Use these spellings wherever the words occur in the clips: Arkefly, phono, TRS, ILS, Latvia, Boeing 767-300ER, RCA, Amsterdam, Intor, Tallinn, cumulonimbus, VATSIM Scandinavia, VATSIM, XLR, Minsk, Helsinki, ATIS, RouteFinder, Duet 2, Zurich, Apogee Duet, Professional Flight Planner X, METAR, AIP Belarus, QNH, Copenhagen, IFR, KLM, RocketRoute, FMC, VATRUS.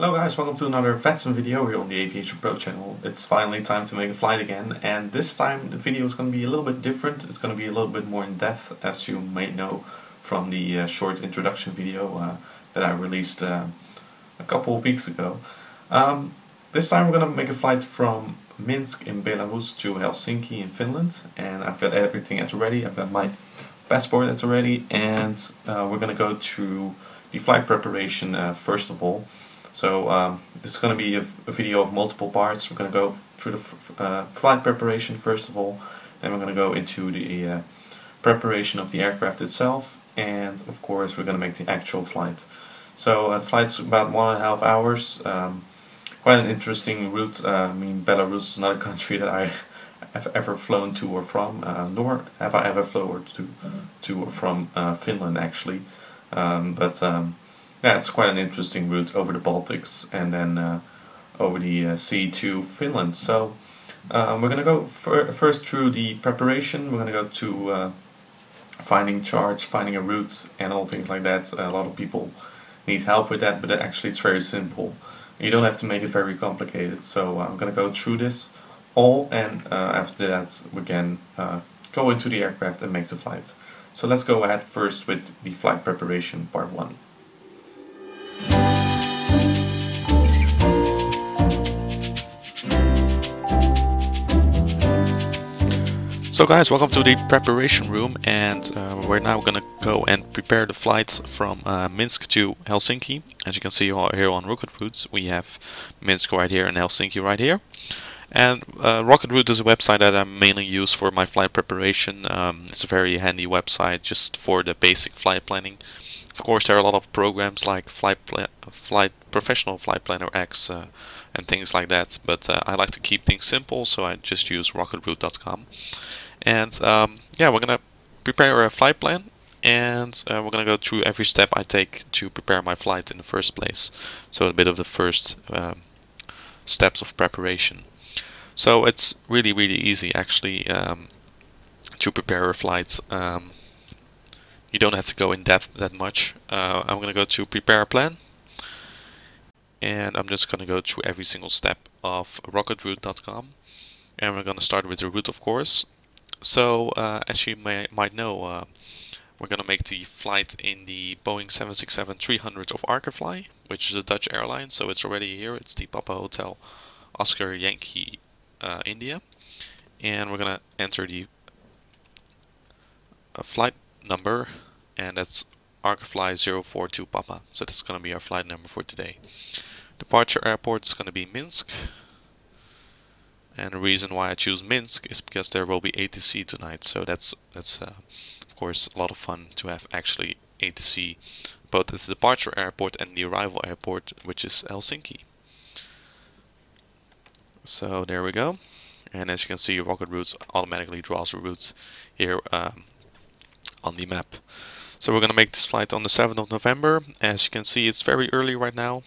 Hello guys, welcome to another VATSIM video here on the Aviation Pro channel. It's finally time to make a flight again, and this time the video is going to be a little bit different. It's going to be a little bit more in depth, as you may know from the short introduction video that I released a couple of weeks ago. This time we're going to make a flight from Minsk in Belarus to Helsinki in Finland, and I've got everything at ready. I've got my passport at ready, and we're going to go to the flight preparation first of all. So this is going to be a video of multiple parts. We're going to go through the flight preparation first of all, then we're going to go into the preparation of the aircraft itself, and of course we're going to make the actual flight. So the flight's about 1.5 hours. Quite an interesting route. I mean, Belarus is not a country that I have ever flown to or from, nor have I ever flown to or from Finland actually. Yeah, it's quite an interesting route over the Baltics and then over the sea to Finland. So we're going to go first through the preparation. We're going to go to finding charge, finding a route, and all things like that. A lot of people need help with that, but actually it's very simple. You don't have to make it very complicated. So I'm going to go through this all, and after that we can go into the aircraft and make the flight. So let's go ahead first with the flight preparation part 1. So guys, welcome to the preparation room, and we're now gonna go and prepare the flights from Minsk to Helsinki. As you can see here on RocketRoute, we have Minsk right here and Helsinki right here. And RocketRoute is a website that I mainly use for my flight preparation. It's a very handy website just for the basic flight planning. Of course, there are a lot of programs like Professional Flight Planner X and things like that, but I like to keep things simple, so I just use RocketRoute.com. And yeah, we're going to prepare a flight plan, and we're going to go through every step I take to prepare my flight in the first place. So a bit of the first steps of preparation. So it's really, really easy actually to prepare a flight. You don't have to go in depth that much. I'm going to go to prepare a plan, and I'm just going to go through every single step of RocketRoute.com, and we're going to start with the route, of course. So as you might know, we're going to make the flight in the Boeing 767-300 of Arkefly, which is a Dutch airline, so it's already here. It's the Papa Hotel Oscar Yankee India, and we're going to enter the flight number, and that's Arkefly 042 Papa. So that's going to be our flight number for today. Departure airport is going to be Minsk, and the reason why I choose Minsk is because there will be ATC tonight. So that's of course a lot of fun to have actually ATC both at the departure airport and the arrival airport, which is Helsinki. So there we go, and as you can see, RocketRoute automatically draws the routes here on the map. So we're going to make this flight on the 7th of November. As you can see, it's very early right now,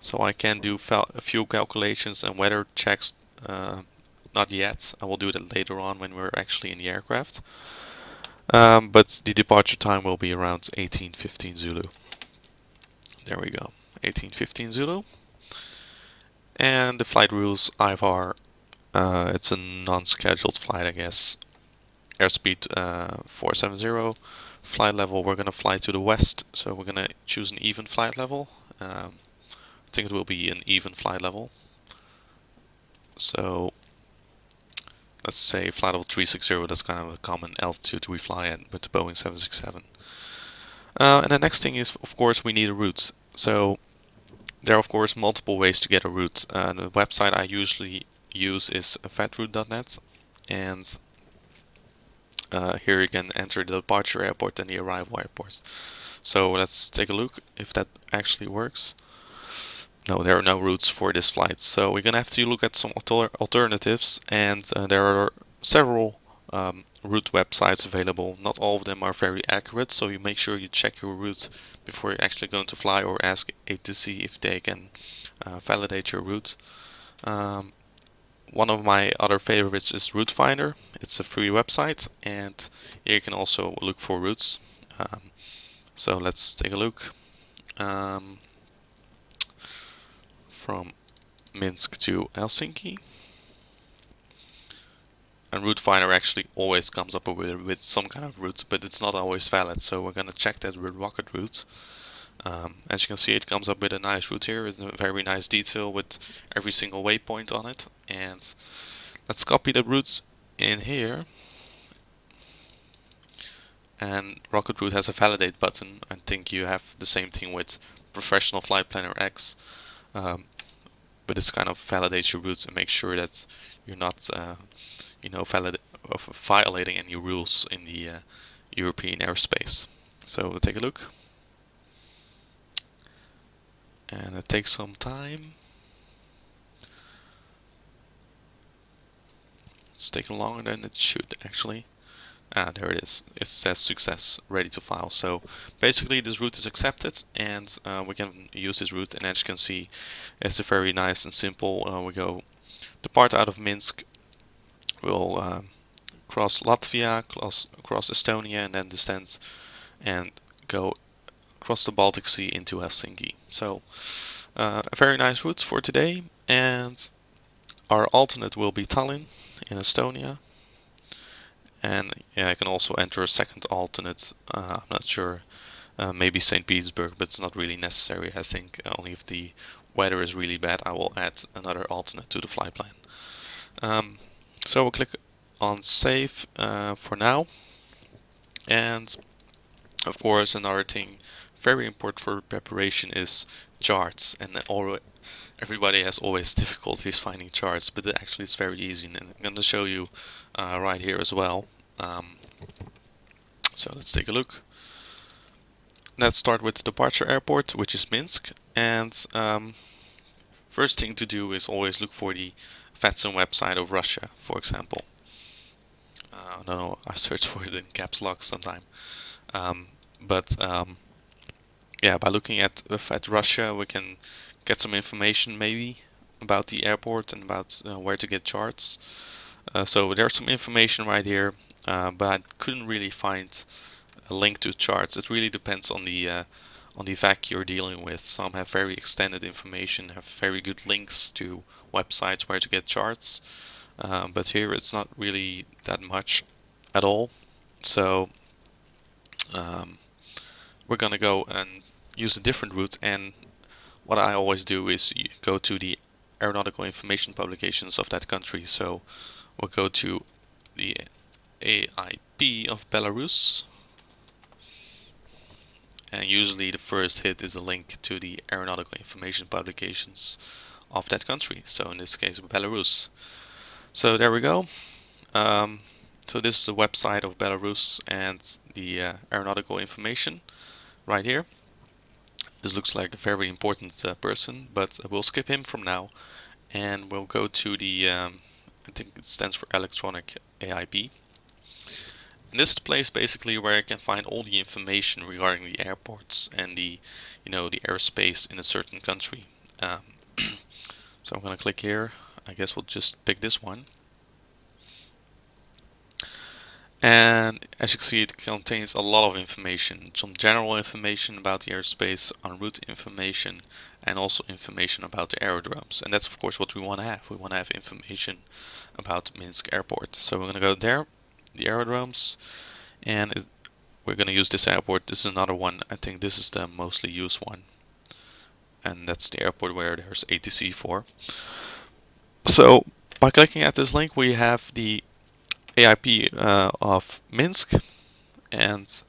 so I can do a few calculations and weather checks. Not yet, I will do that later on when we're actually in the aircraft, but the departure time will be around 18:15 Zulu. There we go, 18:15 Zulu. And the flight rules, IFR, it's a non-scheduled flight, I guess. Airspeed 470, flight level, we're going to fly to the west, so we're going to choose an even flight level. I think it will be an even flight level. So let's say flight level 360, that's kind of a common altitude we fly at with the Boeing 767. And the next thing is, of course, we need a route. So there are, of course, multiple ways to get a route. The website I usually use is VATRUS.net, and here you can enter the departure airport and the arrival airports. So let's take a look if that actually works. No, there are no routes for this flight, so we're going to have to look at some alternatives, and there are several route websites available. Not all of them are very accurate, so you make sure you check your route before you're actually going to fly, or ask ATC if they can validate your route. One of my other favorites is RouteFinder. It's a free website, and here you can also look for routes. So let's take a look. from Minsk to Helsinki. And RouteFinder actually always comes up with some kind of route, but it's not always valid, so we're gonna check that with RocketRoute. As you can see, it comes up with a nice route here, with a very nice detail with every single waypoint on it. And let's copy the routes in here. And RocketRoute has a validate button. I think you have the same thing with Professional Flight Planner X, but this kind of validates your routes and makes sure that you're not, you know, violating any rules in the European airspace. So we'll take a look. And it takes some time. It's taking longer than it should, actually. Ah, there it is. It says success, ready to file. So basically this route is accepted, and we can use this route. And as you can see, it's a very nice and simple. We go depart out of Minsk. We'll cross Latvia, cross Estonia, and then descend and go across the Baltic Sea into Helsinki. So a very nice route for today, and our alternate will be Tallinn in Estonia. And yeah, I can also enter a second alternate, I'm not sure, maybe St. Petersburg, but it's not really necessary. I think only if the weather is really bad I will add another alternate to the flight plan. So we'll click on save for now. And of course another thing very important for preparation is charts, and everybody has always difficulties finding charts, but actually it's very easy, and I'm going to show you right here as well. So let's take a look. Let's start with the departure airport, which is Minsk, and first thing to do is always look for the VATSIM website of Russia, for example. I don't know, I search for it in caps lock sometime, yeah, by looking at Russia, we can get some information maybe about the airport and about where to get charts. So there's some information right here, but I couldn't really find a link to charts. It really depends on the VAC you're dealing with. Some have very extended information, have very good links to websites where to get charts, but here it's not really that much at all. So we're gonna go and use a different route, and what I always do is go to the aeronautical information publications of that country. So we'll go to the AIP of Belarus, and usually the first hit is a link to the aeronautical information publications of that country, so in this case Belarus. So there we go. So this is the website of Belarus and the aeronautical information right here. This looks like a very important person, but we'll skip him from now, and we'll go to the I think it stands for electronic AIP, and this is the place basically where I can find all the information regarding the airports and the, you know, the airspace in a certain country. So I'm gonna click here. I guess we'll just pick this one, and as you can see it contains a lot of information, some general information about the airspace, en route information, and also information about the aerodromes, and that's of course what we want to have. We want to have information about Minsk airport, so we're going to go there, the aerodromes, and we're going to use this airport. This is another one, I think this is the mostly used one, and that's the airport where there's ATC for. So by clicking at this link we have the AIP of Minsk, and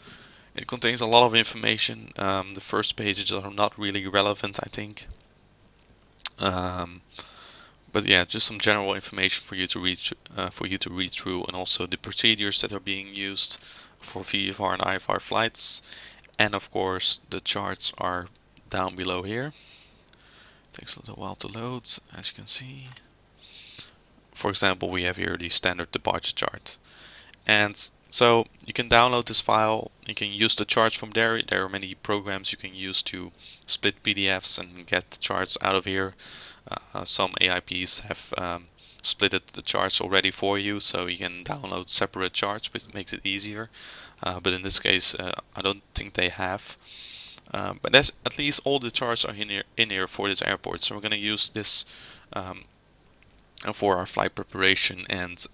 it contains a lot of information. The first pages are not really relevant, I think, but yeah, just some general information for you to read through, and also the procedures that are being used for VFR and IFR flights, and of course the charts are down below here. Takes a little while to load, as you can see. For example, we have here the standard departure chart, and so you can download this file, you can use the charts from there. There are many programs you can use to split PDFs and get the charts out of here. Some AIPs have splitted the charts already for you, so you can download separate charts, which makes it easier, but in this case I don't think they have. But that's at least all the charts are in here for this airport. So we're going to use this for our flight preparation, and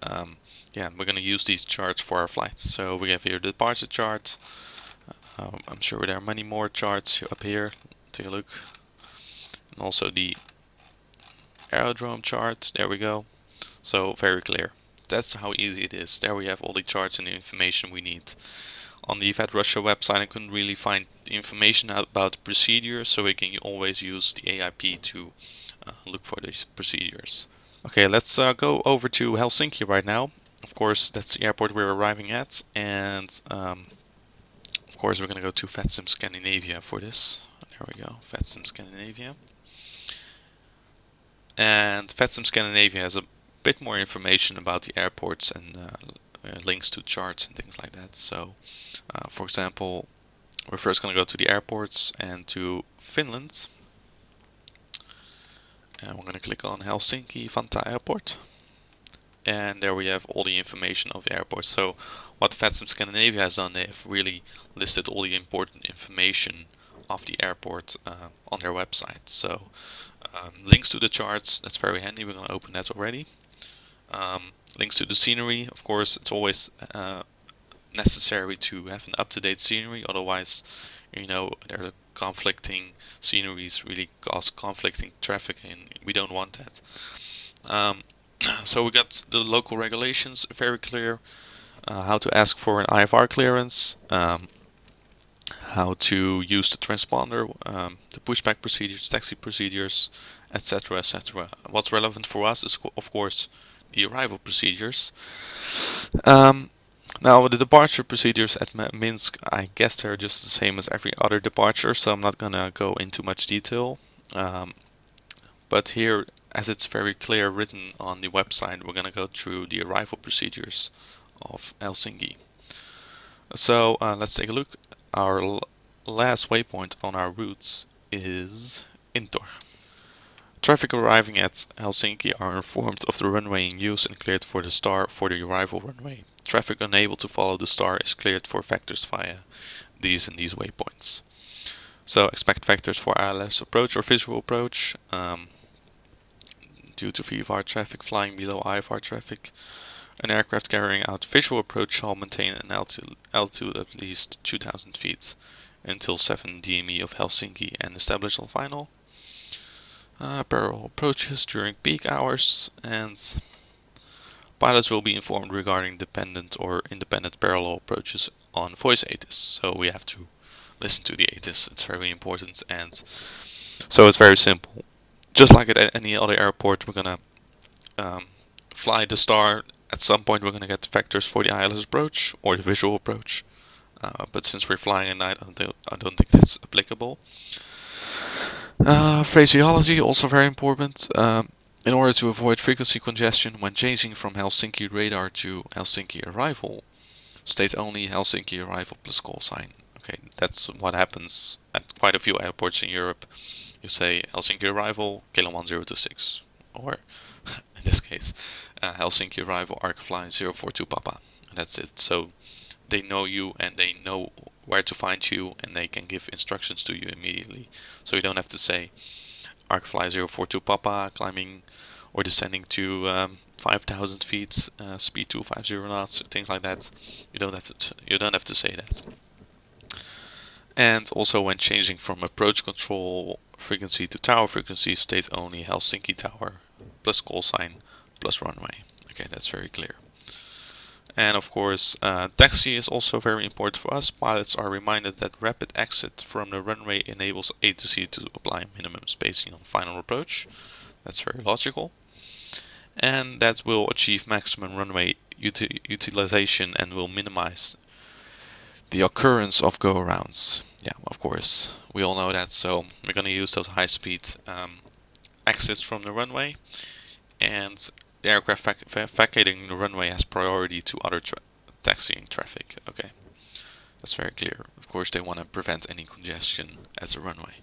yeah, we're going to use these charts for our flights. So we have here the departure chart. I'm sure there are many more charts up here. Take a look, and also the aerodrome chart. There we go. So very clear. That's how easy it is. There we have all the charts and the information we need. On the VATRUS website, I couldn't really find information about procedures, so we can always use the AIP to look for these procedures. Okay, let's go over to Helsinki right now. Of course, that's the airport we're arriving at, and of course we're going to go to VATSIM Scandinavia for this. There we go, VATSIM Scandinavia. And VATSIM Scandinavia has a bit more information about the airports and links to charts and things like that. So for example, we're first going to go to the airports and to Finland, and we're going to click on Helsinki Vantaa Airport, and there we have all the information of the airport. So what VATSIM Scandinavia has done, they have really listed all the important information of the airport on their website. So links to the charts, that's very handy, we're going to open that already. Links to the scenery, of course, it's always necessary to have an up-to-date scenery, otherwise, you know, there are conflicting sceneries, really cause conflicting traffic, and we don't want that. So we got the local regulations very clear, how to ask for an IFR clearance, how to use the transponder, the pushback procedures, taxi procedures, etc., etc. What's relevant for us is, of course, the arrival procedures. Now the departure procedures at Minsk, I guess they're just the same as every other departure, so I'm not gonna go into much detail. But here, as it's very clear written on the website, we're gonna go through the arrival procedures of Helsinki. So let's take a look. Our last waypoint on our routes is Intor. Traffic arriving at Helsinki are informed of the runway in use and cleared for the star for the arrival runway. Traffic unable to follow the star is cleared for vectors via these and these waypoints. So expect vectors for ILS approach or visual approach due to VFR traffic flying below IFR traffic. An aircraft carrying out visual approach shall maintain an altitude of at least 2,000 feet until 7 DME of Helsinki and establish on final. Parallel approaches during peak hours, and pilots will be informed regarding dependent or independent parallel approaches on voice ATIS. So we have to listen to the ATIS, it's very important. And so it's very simple, just like at any other airport. We're gonna fly the star at some point. We're gonna get the vectors for the ILS approach or the visual approach, but since we're flying at night, I don't think that's applicable. Phraseology, also very important. In order to avoid frequency congestion when changing from Helsinki radar to Helsinki arrival, state only Helsinki arrival plus call sign. Okay, that's what happens at quite a few airports in Europe. You say Helsinki arrival, KLM 1026, or in this case, Helsinki arrival, Arkefly 042 Papa. That's it. So they know you and they know where to find you, and they can give instructions to you immediately. So you don't have to say Arkefly 042 Papa climbing or descending to 5,000 feet, speed 250 knots, things like that. You don't have to say that. And also, when changing from approach control frequency to tower frequency, state only Helsinki tower plus call sign plus runway. Okay, that's very clear. And of course, taxi is also very important for us. Pilots are reminded that rapid exit from the runway enables ATC to apply minimum spacing on final approach. That's very logical. And that will achieve maximum runway utilization and will minimize the occurrence of go-arounds. Yeah, of course, we all know that. So we're going to use those high-speed exits from the runway, and the aircraft vacating the runway has priority to other taxiing traffic. Okay, that's very clear. Of course, they want to prevent any congestion at the runway.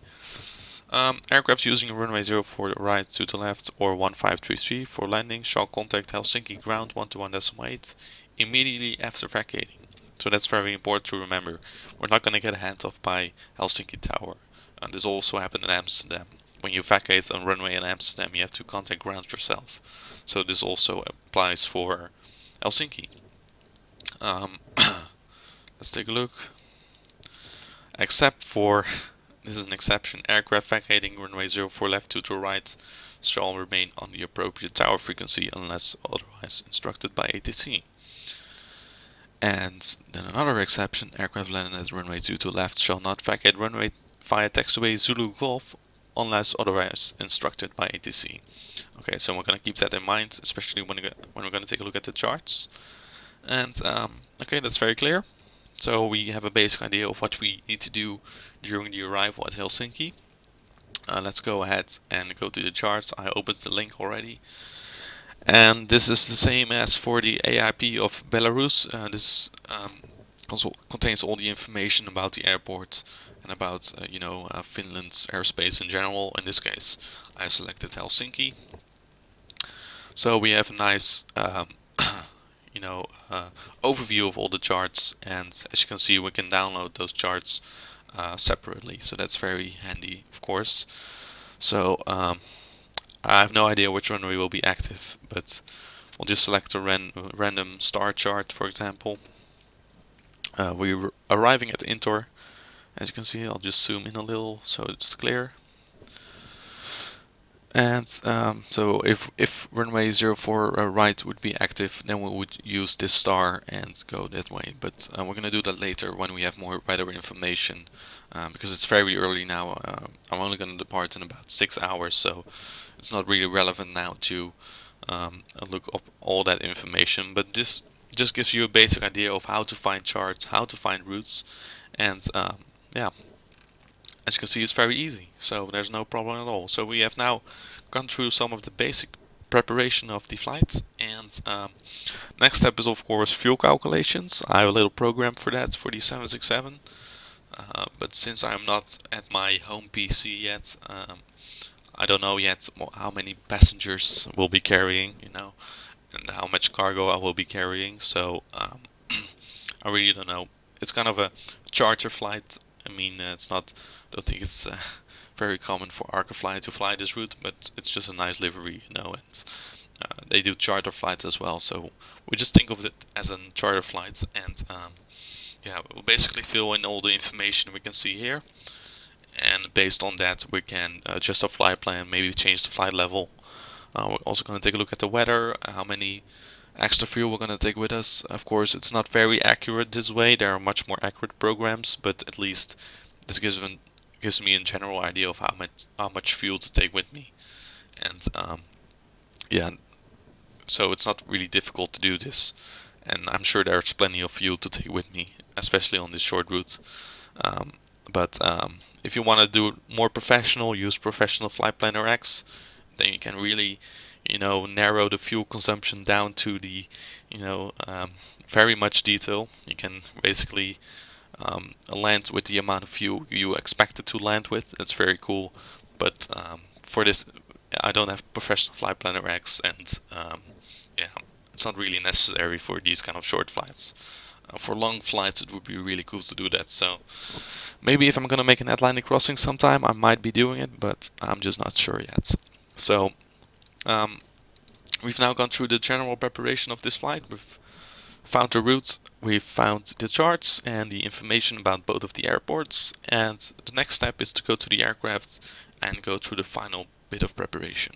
Aircraft using runway 04 right to the left or 1533 for landing shall contact Helsinki ground 121.8 immediately after vacating So that's very important to remember. We're not going to get hands-off by Helsinki Tower. And this also happened in Amsterdam. When you vacate on runway in Amsterdam, you have to contact ground yourself. So this also applies for Helsinki. Let's take a look. Except for, this is an exception, aircraft vacating runway 04 left to right shall remain on the appropriate tower frequency unless otherwise instructed by ATC. And then another exception, aircraft landing at runway 22 left shall not vacate runway via taxiway Zulu Golf unless otherwise instructed by ATC. Okay, so we're going to keep that in mind, especially when we're going to take a look at the charts. And okay, that's very clear. So we have a basic idea of what we need to do during the arrival at Helsinki. Let's go ahead and go to the charts. I opened the link already. And this is the same as for the AIP of Belarus. This contains all the information about the airport and about Finland's airspace in general. In this case, I selected Helsinki. So we have a nice overview of all the charts, and as you can see, we can download those charts separately, so that's very handy, of course. So I have no idea which runway will be active, but we'll just select a random star chart, for example. We're arriving at Intor, as you can see. I'll just zoom in a little so it's clear. And so if runway 04 right would be active, then we would use this star and go that way. But we're going to do that later when we have more weather information, because it's very early now. I'm only going to depart in about 6 hours, so it's not really relevant now to look up all that information. But this just gives you a basic idea of how to find charts, how to find routes, and yeah. As you can see, it's very easy, so there's no problem at all. So we have now gone through some of the basic preparation of the flight, and next step is, of course, fuel calculations. I have a little program for that for the 767, but since I'm not at my home PC yet, I don't know yet how many passengers we'll be carrying, and how much cargo I will be carrying. So I really don't know. It's kind of a charter flight. I mean, it's not. I don't think it's very common for Arkefly to fly this route, but it's just a nice livery, And they do charter flights as well, so we just think of it as a charter flight. And yeah, we'll basically fill in all the information we can see here, and based on that, we can adjust our flight plan, maybe change the flight level. We're also going to take a look at the weather, how many extra fuel we're going to take with us. Of course, it's not very accurate this way. There are much more accurate programs, but at least this gives me a general idea of how much fuel to take with me. And yeah, so it's not really difficult to do this, and I'm sure there's plenty of fuel to take with me, especially on this short route. But if you want to do it more professional, use Professional Flight Planner X. Then you can really narrow the fuel consumption down to the very much detail. You can basically land with the amount of fuel you expected to land with. That's very cool. But for this, I don't have Professional Flight Planner X, and yeah, it's not really necessary for these kind of short flights. For long flights, it would be really cool to do that. So maybe if I'm gonna make an Atlantic crossing sometime, I might be doing it, but I'm just not sure yet. So we've now gone through the general preparation of this flight. We've found the route, we've found the charts and the information about both of the airports, and the next step is to go to the aircraft and go through the final bit of preparation.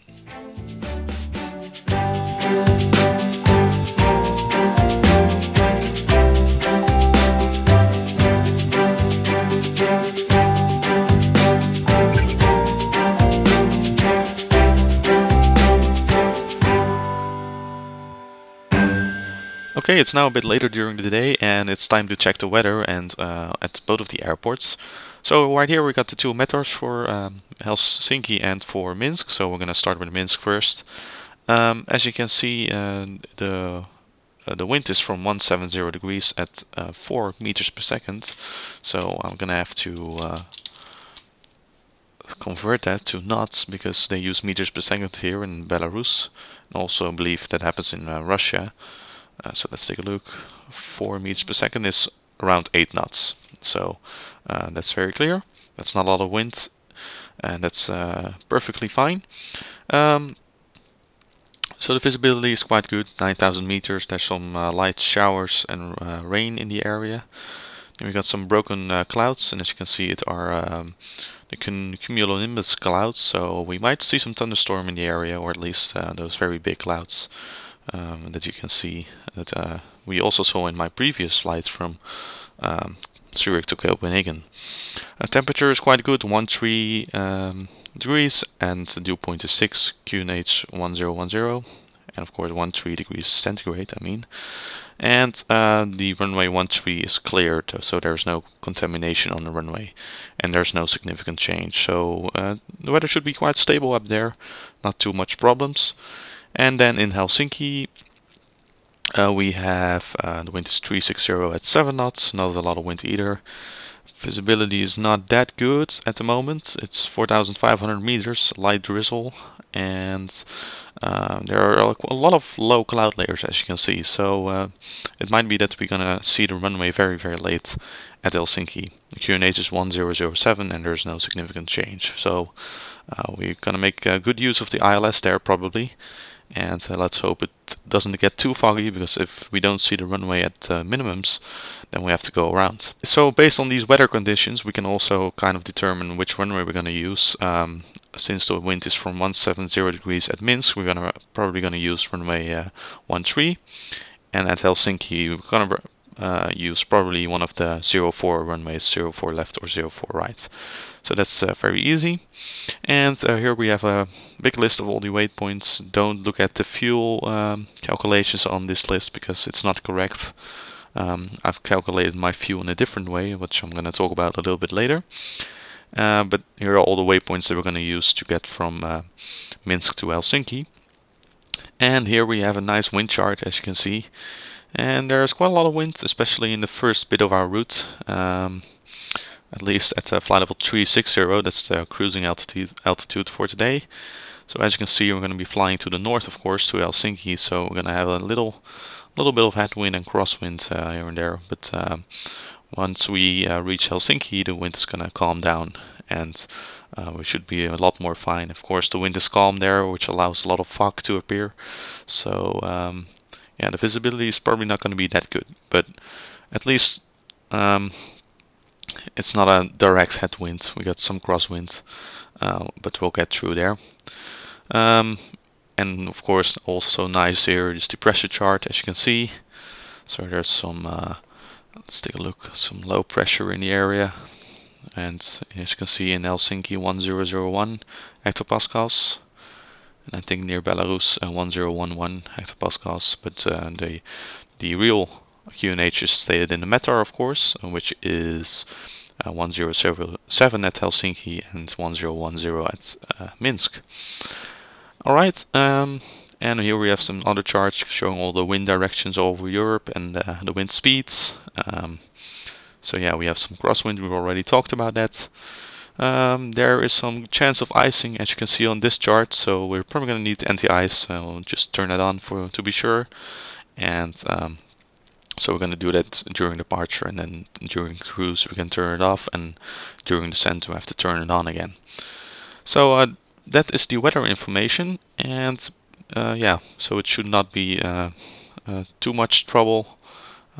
Okay, it's now a bit later during the day, and it's time to check the weather and at both of the airports. So right here we got the two meters for Helsinki and for Minsk, so we're going to start with Minsk first. As you can see, the wind is from 170 degrees at 4 meters per second, so I'm going to have to convert that to knots, because they use meters per second here in Belarus, and also I believe that happens in Russia. So let's take a look. 4 meters per second is around 8 knots. So that's very clear. That's not a lot of wind, and that's perfectly fine. So the visibility is quite good, 9,000 meters. There's some light showers and rain in the area. And we got some broken clouds, and as you can see, it are the cumulonimbus clouds. So we might see some thunderstorm in the area, or at least those very big clouds that you can see. That we also saw in my previous slides from Zurich to Copenhagen. Temperature is quite good, 13 degrees, and the dew point is 6, QNH 1010, and of course 13 degrees centigrade, I mean. And the runway 13 is cleared, so there's no contamination on the runway, and there's no significant change. So the weather should be quite stable up there, not too much problems. And then in Helsinki, we have the wind is 360 at 7 knots, not a lot of wind either. Visibility is not that good at the moment. It's 4,500 meters, light drizzle, and there are a lot of low cloud layers, as you can see. So it might be that we're gonna see the runway very, very late at Helsinki. The QNH is 1007, and there's no significant change. So we're gonna make good use of the ILS there probably. And let's hope it doesn't get too foggy, because if we don't see the runway at minimums, then we have to go around. So based on these weather conditions, we can also kind of determine which runway we're going to use. Since the wind is from 170 degrees at Minsk, we're gonna probably going to use runway 13, and at Helsinki we're going to use probably one of the 04 runways, 04 left or 04 right. So that's very easy. And here we have a big list of all the waypoints. Don't look at the fuel calculations on this list, because it's not correct. I've calculated my fuel in a different way, which I'm going to talk about a little bit later. But here are all the waypoints that we're going to use to get from Minsk to Helsinki. And here we have a nice wind chart, as you can see. And there's quite a lot of wind, especially in the first bit of our route. At least at flight level 360, that's the cruising altitude for today. So as you can see, we're going to be flying to the north, of course, to Helsinki. So we're going to have a little bit of headwind and crosswind here and there. But once we reach Helsinki, the wind is going to calm down, and we should be a lot more fine. Of course, the wind is calm there, which allows a lot of fog to appear. So yeah, the visibility is probably not going to be that good, but at least it's not a direct headwind. We got some crosswind, but we'll get through there. And of course, also nice here is the pressure chart, as you can see. So there's some, let's take a look, some low pressure in the area. And as you can see in Helsinki, 1001 hectopascals. I think near Belarus 1011 hectopascals, but the real QNH is stated in the METAR, of course, which is 1007 at Helsinki and 1010 at Minsk. Alright, and here we have some other charts showing all the wind directions over Europe and the wind speeds. So yeah, we have some crosswind, we've already talked about that. There is some chance of icing, as you can see on this chart, so we're probably going to need anti-ice. We'll just turn that on to be sure, and so we're going to do that during departure, and then during cruise we can turn it off, and during descent we have to turn it on again. So that is the weather information, and yeah, so it should not be too much trouble.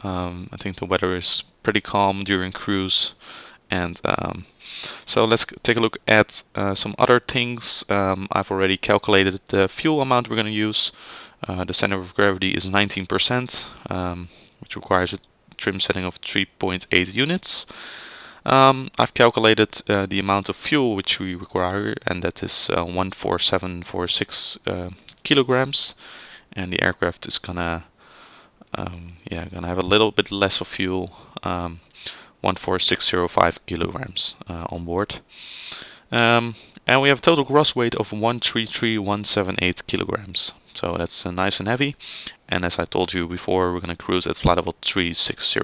I think the weather is pretty calm during cruise. And so let's take a look at some other things. I've already calculated the fuel amount we're going to use. The center of gravity is 19%, which requires a trim setting of 3.8 units. I've calculated the amount of fuel which we require, and that is 14746 kilograms. And the aircraft is gonna have a little bit less of fuel. 14605 kilograms on board, and we have a total gross weight of 133178 kilograms. So that's nice and heavy. And as I told you before, we're going to cruise at flight level 360.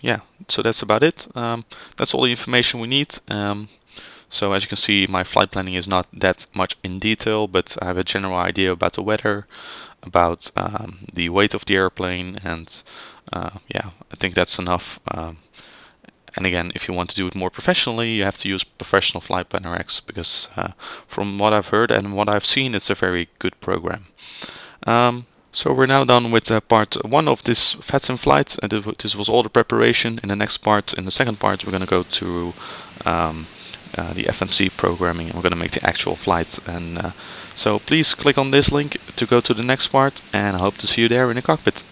Yeah, so that's about it. That's all the information we need. So as you can see, my flight planning is not that much in detail, but I have a general idea about the weather, about the weight of the airplane, and yeah, I think that's enough. And again, if you want to do it more professionally, you have to use Professional Flight Planner X, because from what I've heard and what I've seen, it's a very good program. So we're now done with part one of this VATSIM flight, and this was all the preparation. In the next part, in the second part, we're going to go to the FMC programming, and we're going to make the actual flight. And so please click on this link to go to the next part, and I hope to see you there in the cockpit.